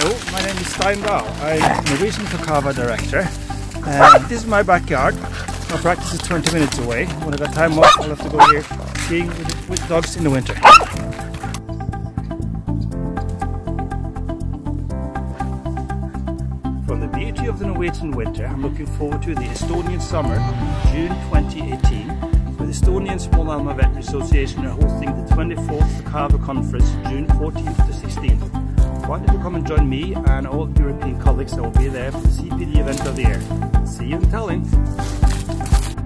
Hello, my name is Stein Dahl. I'm the Norwegian FECAVA director. This is my backyard. My practice is 20 minutes away. When I got time off, I'll have to go here skiing with dogs in the winter. From the beauty of the Norwegian winter, I'm looking forward to the Estonian summer, June 2018, where the Estonian Small Animal Vet Association are hosting the 24th FECAVA conference, June 14th to 16th. Why don't you come and join me and all European colleagues that will be there for the CPD event of the year. See you in Tallinn!